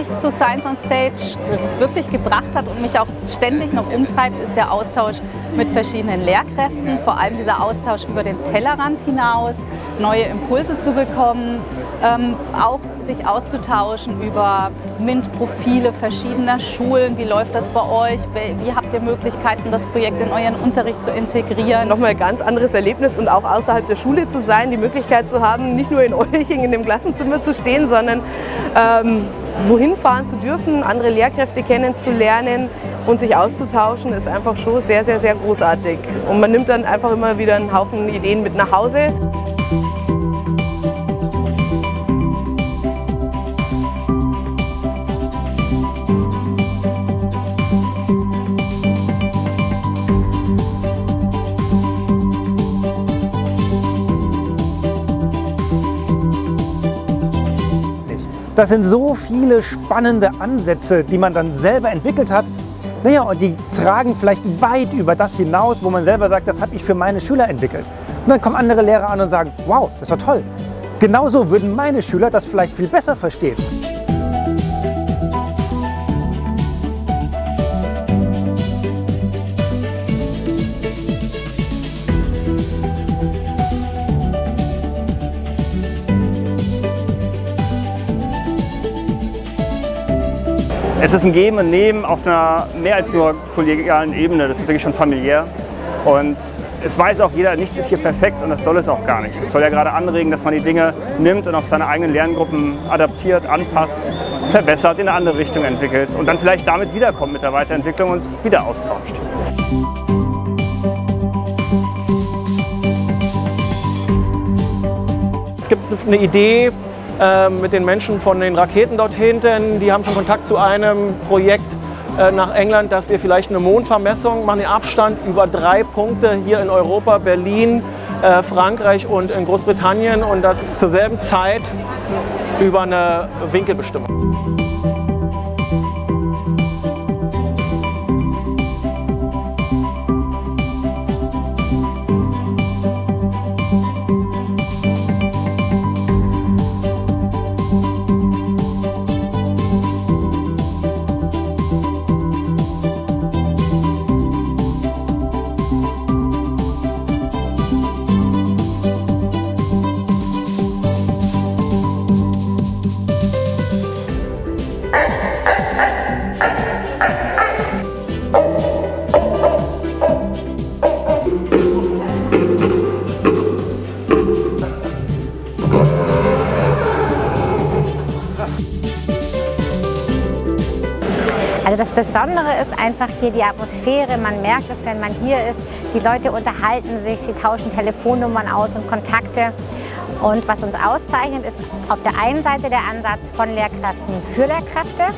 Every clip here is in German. mich zu Science on Stage wirklich gebracht hat und mich auch ständig noch umtreibt, ist der Austausch mit verschiedenen Lehrkräften, vor allem dieser Austausch über den Tellerrand hinaus, neue Impulse zu bekommen, auch sich auszutauschen über MINT-Profile verschiedener Schulen, wie läuft das bei euch, wie habt ihr Möglichkeiten, das Projekt in euren Unterricht zu integrieren. Nochmal ein ganz anderes Erlebnis und auch außerhalb der Schule zu sein, die Möglichkeit zu haben, nicht nur in Eulching in dem Klassenzimmer zu stehen, sondern wohin fahren zu dürfen, andere Lehrkräfte kennenzulernen und sich auszutauschen, ist einfach schon sehr, sehr, sehr großartig. Und man nimmt dann einfach immer wieder einen Haufen Ideen mit nach Hause. Das sind so viele spannende Ansätze, die man dann selber entwickelt hat. Naja, und die tragen vielleicht weit über das hinaus, wo man selber sagt, das habe ich für meine Schüler entwickelt. Und dann kommen andere Lehrer an und sagen, wow, das war toll. Genauso würden meine Schüler das vielleicht viel besser verstehen. Es ist ein Geben und Nehmen auf einer mehr als nur kollegialen Ebene, das ist wirklich schon familiär. Und es weiß auch jeder, nichts ist hier perfekt und das soll es auch gar nicht. Es soll ja gerade anregen, dass man die Dinge nimmt und auf seine eigenen Lerngruppen adaptiert, anpasst, verbessert, in eine andere Richtung entwickelt und dann vielleicht damit wiederkommt mit der Weiterentwicklung und wieder austauscht. Es gibt eine Idee mit den Menschen von den Raketen dort hinten, die haben schon Kontakt zu einem Projekt nach England, dass wir vielleicht eine Mondvermessung machen, den Abstand über 3 Punkte hier in Europa, Berlin, Frankreich und in Großbritannien und das zur selben Zeit über eine Winkelbestimmung. Also das Besondere ist einfach hier die Atmosphäre, man merkt es, wenn man hier ist, die Leute unterhalten sich, sie tauschen Telefonnummern aus und Kontakte. Und was uns auszeichnet, ist auf der einen Seite der Ansatz von Lehrkräften für Lehrkräfte.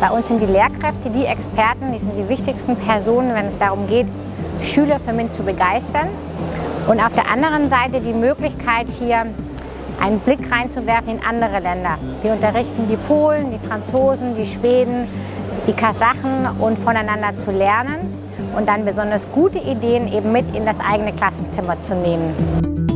Bei uns sind die Lehrkräfte die Experten, die sind die wichtigsten Personen, wenn es darum geht, Schüler für MINT zu begeistern. Und auf der anderen Seite die Möglichkeit hier, einen Blick reinzuwerfen in andere Länder. Wir unterrichten die Polen, die Franzosen, die Schweden, die Kasachen und voneinander zu lernen und dann besonders gute Ideen eben mit in das eigene Klassenzimmer zu nehmen.